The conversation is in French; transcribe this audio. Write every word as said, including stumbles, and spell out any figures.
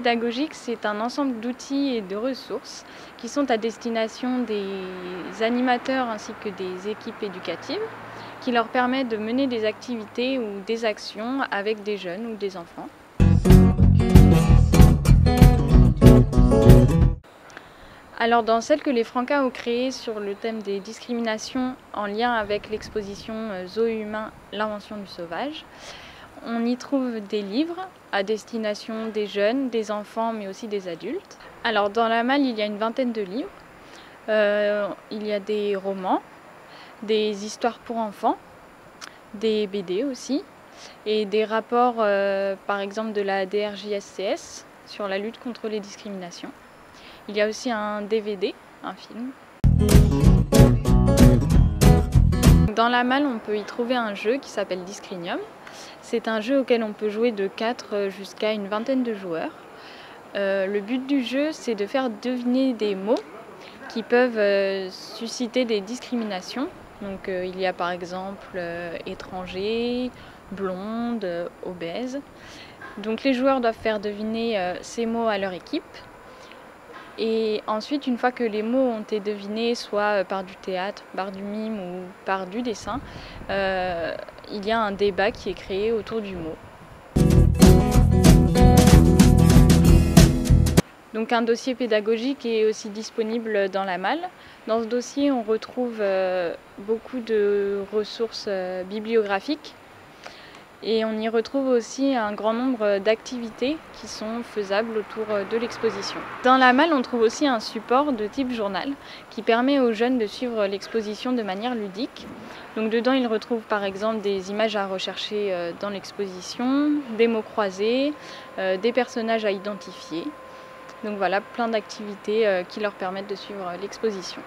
pédagogique, c'est un ensemble d'outils et de ressources qui sont à destination des animateurs ainsi que des équipes éducatives, qui leur permettent de mener des activités ou des actions avec des jeunes ou des enfants. Alors dans celle que les Francas ont créée sur le thème des discriminations en lien avec l'exposition Zoos humains, l'invention du sauvage, on y trouve des livres à destination des jeunes, des enfants mais aussi des adultes. Alors dans la malle il y a une vingtaine de livres, euh, il y a des romans, des histoires pour enfants, des B D aussi et des rapports euh, par exemple de la D R J S C S sur la lutte contre les discriminations. Il y a aussi un D V D, un film. Dans la malle, on peut y trouver un jeu qui s'appelle Discrinium. C'est un jeu auquel on peut jouer de quatre jusqu'à une vingtaine de joueurs. Euh, le but du jeu, c'est de faire deviner des mots qui peuvent euh, susciter des discriminations. Donc, euh, il y a par exemple euh, étranger, blonde, euh, obèse. Donc, les joueurs doivent faire deviner euh, ces mots à leur équipe. Et ensuite, une fois que les mots ont été devinés, soit par du théâtre, par du mime ou par du dessin, euh, il y a un débat qui est créé autour du mot. Donc un dossier pédagogique est aussi disponible dans la malle. Dans ce dossier, on retrouve euh, beaucoup de ressources euh, bibliographiques. Et on y retrouve aussi un grand nombre d'activités qui sont faisables autour de l'exposition. Dans la malle, on trouve aussi un support de type journal qui permet aux jeunes de suivre l'exposition de manière ludique. Donc dedans, ils retrouvent par exemple des images à rechercher dans l'exposition, des mots croisés, des personnages à identifier. Donc voilà, plein d'activités qui leur permettent de suivre l'exposition.